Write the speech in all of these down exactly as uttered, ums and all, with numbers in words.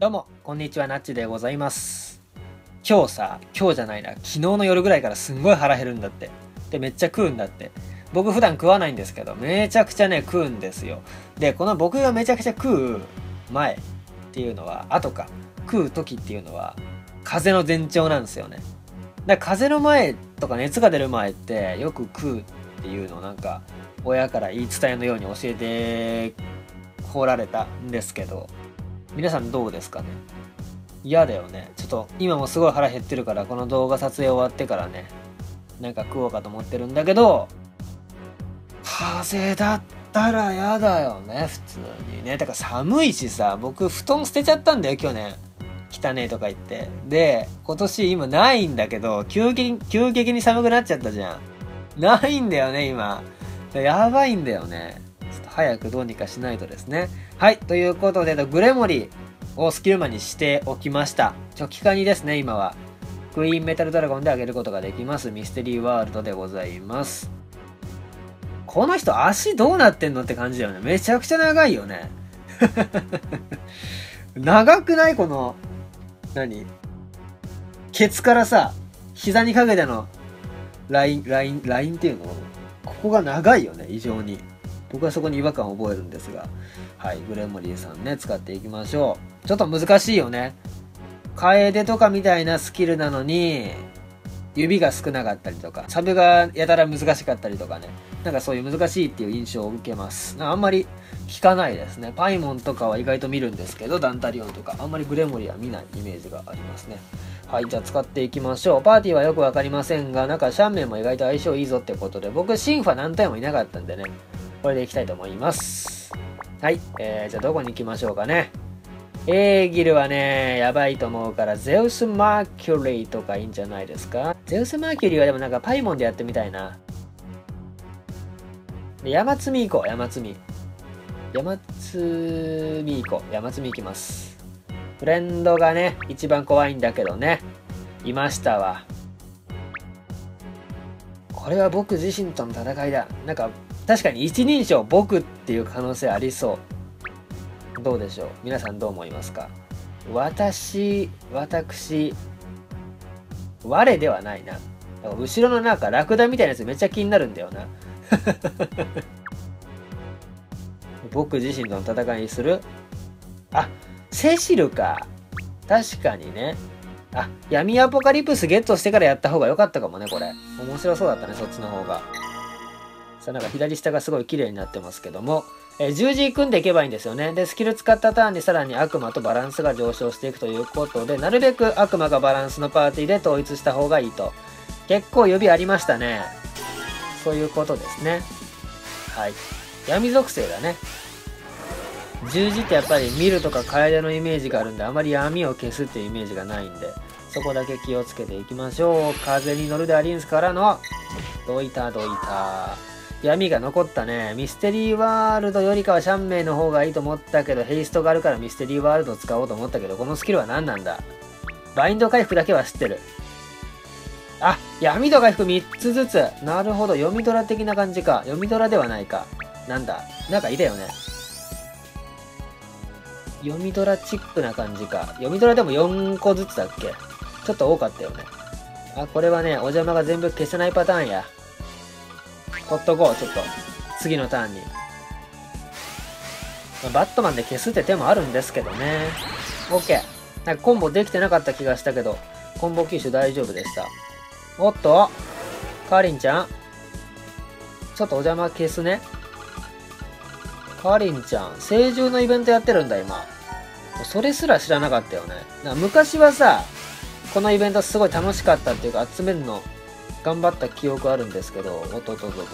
どうもこんにちは、なっちでございます。今日さ今日じゃないな昨日の夜ぐらいからすんごい腹減るんだって。でめっちゃ食うんだって。僕普段食わないんですけどめちゃくちゃね食うんですよ。でこの僕がめちゃくちゃ食う前っていうのは後か食う時っていうのは風邪の前兆なんですよね。だから風邪の前とか熱が出る前ってよく食うっていうのをなんか親から言い伝えのように教えてこられたんですけど、皆さんどうですかね。嫌だよね。ちょっと今もすごい腹減ってるからこの動画撮影終わってからねなんか食おうかと思ってるんだけど、風邪だったら嫌だよね普通にね。だから寒いしさ、僕布団捨てちゃったんだよ去年、汚ねえとか言って。で今年今ないんだけど急激に急激に寒くなっちゃったじゃん。ないんだよね今、やばいんだよね。早くどうにかしないとですね。はい、ということでグレモリをスキルマにしておきました。チョキカニですね。今はクイーンメタルドラゴンで上げることができます。ミステリーワールドでございます。この人足どうなってんのって感じだよね。めちゃくちゃ長いよね長くない？この何ケツからさ膝にかけてのラインラインラインっていうの、ここが長いよね異常に。僕はそこに違和感を覚えるんですが、はい、グレモリーさんね使っていきましょう。ちょっと難しいよね。楓とかみたいなスキルなのに指が少なかったりとかサブがやたら難しかったりとかね、なんかそういう難しいっていう印象を受けます。あんまり聞かないですね。パイモンとかは意外と見るんですけど、ダンタリオンとかあんまりグレモリーは見ないイメージがありますね。はい、じゃあ使っていきましょう。パーティーはよくわかりませんがなんかシャンメンも意外と相性いいぞってことで、僕シンファ何体もいなかったんでねこれでいきたいと思います。はい。えー、じゃあどこに行きましょうかね。エーギルはね、やばいと思うから、ゼウス・マーキュリーとかいいんじゃないですか。ゼウス・マーキュリーはでもなんかパイモンでやってみたいな。で、山積み行こう、山積み。山積み行こう、山積み行きます。フレンドがね、一番怖いんだけどね。いましたわ。これは僕自身との戦いだ。なんか、確かに一人称僕っていう可能性ありそう。どうでしょう皆さん、どう思いますか。私私我ではないな。後ろのなんかラクダみたいなやつめっちゃ気になるんだよな僕自身との戦いにする。あ、セシルか。確かにね。あ、闇アポカリプスゲットしてからやった方が良かったかもね。これ面白そうだったね、そっちの方が。さあ、なんか左下がすごい綺麗になってますけども、えー、十字組んでいけばいいんですよね。でスキル使ったターンにさらに悪魔とバランスが上昇していくということで、なるべく悪魔がバランスのパーティーで統一した方がいいと。結構指ありましたね。そういうことですね。はい、闇属性だね。十字ってやっぱり見るとか楓のイメージがあるんで、あまり闇を消すっていうイメージがないんで、そこだけ気をつけていきましょう。風に乗るでアリンスからのどいたどいた。闇が残ったね。ミステリーワールドよりかはシャンメイの方がいいと思ったけど、ヘイストがあるからミステリーワールド使おうと思ったけど、このスキルは何なんだ。バインド回復だけは知ってる。あ、闇度回復みっつずつ。なるほど、読みドラ的な感じか。読みドラではないか。なんだ、なんかいたよね。読みドラチックな感じか。読みドラでもよんこずつだっけ。ちょっと多かったよね。あ、これはね、お邪魔が全部消せないパターンや。ほっとこう、ちょっと次のターンに、まあ、バットマンで消すって手もあるんですけどね。 OK、 なんかコンボできてなかった気がしたけどコンボ吸収大丈夫でした。おっとカーリンちゃんちょっとお邪魔消すね。カーリンちゃん聖獣のイベントやってるんだ今。それすら知らなかったよね。なんか昔はさこのイベントすごい楽しかったっていうか集めるの頑張った記憶あるんですけど、おっとっとっとっと。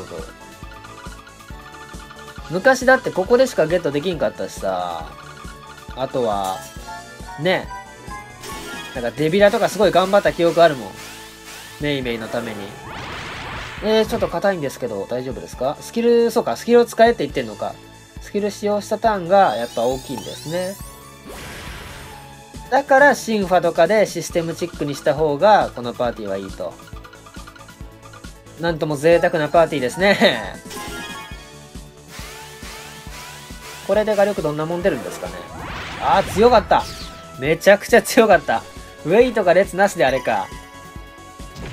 昔だってここでしかゲットできんかったしさ、あとは、ね、なんかデビラとかすごい頑張った記憶あるもん。メイメイのために。えー、ちょっと硬いんですけど、大丈夫ですか？スキル、そうか、スキルを使えって言ってんのか。スキル使用したターンがやっぱ大きいんですね。だから、シンファとかでシステムチックにした方が、このパーティーはいいと。なんとも贅沢なパーティーですねこれで画力どんなもん出るんですかね。ああ強かった。めちゃくちゃ強かった。ウェイとか列なしであれか。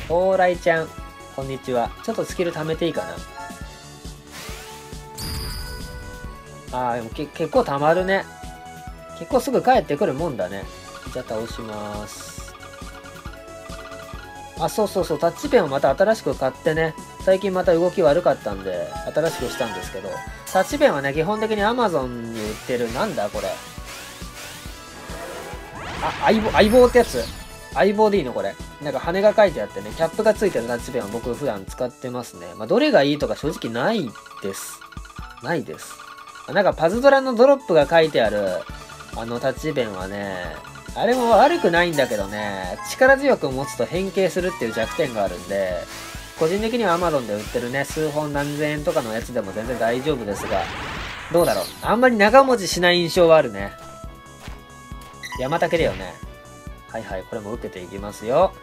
蓬莱ちゃん、こんにちは。ちょっとスキル貯めていいかな。あー、でもけ結構貯まるね。結構すぐ帰ってくるもんだね。じゃあ倒します。あ、そうそうそう。タッチペンをまた新しく買ってね。最近また動き悪かったんで、新しくしたんですけど。タッチペンはね、基本的に Amazon に売ってる、なんだこれ。あ、相棒、相棒ってやつ。相棒でいいのこれ。なんか羽が書いてあってね、キャップがついてるタッチペンは僕普段使ってますね。まあ、どれがいいとか正直ないです。ないです。なんかパズドラのドロップが書いてある、あのタッチペンはね、あれも悪くないんだけどね、力強く持つと変形するっていう弱点があるんで、個人的には Amazon で売ってるね、数本何千円とかのやつでも全然大丈夫ですが、どうだろう。あんまり長持ちしない印象はあるね。山竹だよね。はいはい、これも受けていきますよ。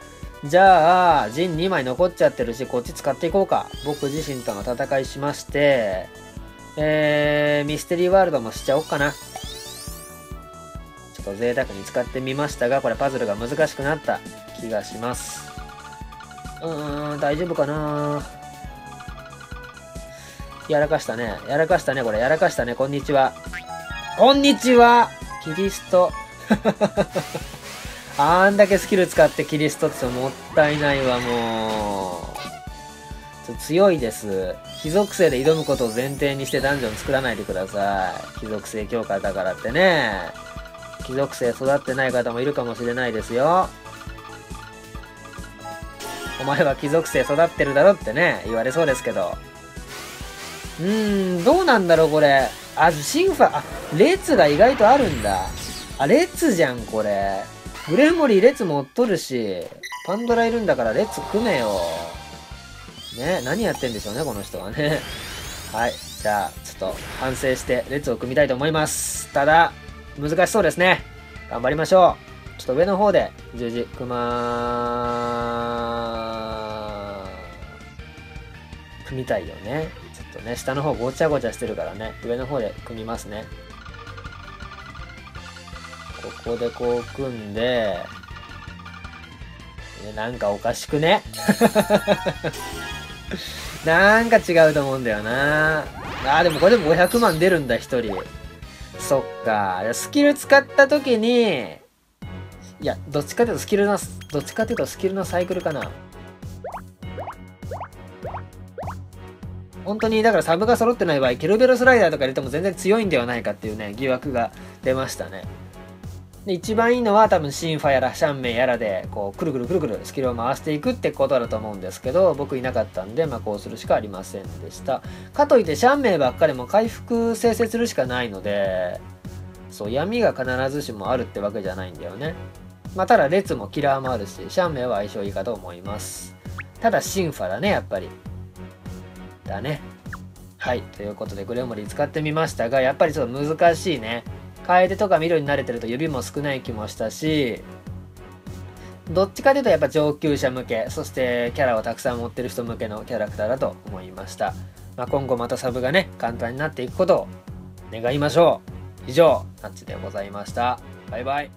じゃあ、陣にまい残っちゃってるし、こっち使っていこうか。僕自身との戦いしまして、えー、ミステリーワールドもしちゃおっかな。ちょっと贅沢に使ってみましたが、これパズルが難しくなった気がします。うーん、大丈夫かな。やらかしたね。やらかしたね、これ。やらかしたね。こんにちは。こんにちはキリスト。あんだけスキル使ってキリストってもったいないわ、もう。ちょっと強いです。火属性で挑むことを前提にしてダンジョン作らないでください。火属性強化だからってね。火属性育ってない方もいるかもしれないですよ。お前は貴族性育ってるだろってね、言われそうですけど。うーん、どうなんだろう、これ。あ、シンファ、あ、列が意外とあるんだ。あ、列じゃん、これ。グレモリー列持っとるし、パンドラいるんだから列組めよ。ね、何やってんでしょうね、この人はね。はい、じゃあ、ちょっと反省して列を組みたいと思います。ただ、難しそうですね。頑張りましょう。ちょっと上の方で十字組まー組みたいよね。ちょっとね、下の方ごちゃごちゃしてるからね、上の方で組みますね。ここでこう組んで、なんかおかしくね。なんか違うと思うんだよな。あー、でもこれでもごひゃくまん出るんだ、ひとり。そっか、スキル使った時に、いや、どっちかというとスキルの、どっちかというとスキルのサイクルかな。本当に、だからサブが揃ってない場合、ケルベロスライダーとか入れても全然強いんではないかっていうね、疑惑が出ましたね。で、一番いいのは多分シンファやらシャンメイやらで、こう、くるくるくるくるスキルを回していくってことだと思うんですけど、僕いなかったんで、まあこうするしかありませんでした。かといってシャンメイばっかりも回復生成するしかないので、そう、闇が必ずしもあるってわけじゃないんだよね。まあ、ただ、列もキラーもあるし、シャンメイは相性いいかと思います。ただ、シンファだね、やっぱり。だね。はい。ということで、グレモリー使ってみましたが、やっぱりちょっと難しいね。カエデとか緑に慣れてると指も少ない気もしたし、どっちかというとやっぱ上級者向け、そしてキャラをたくさん持ってる人向けのキャラクターだと思いました。まあ、今後またサブがね、簡単になっていくことを願いましょう。以上、タッチでございました。バイバイ。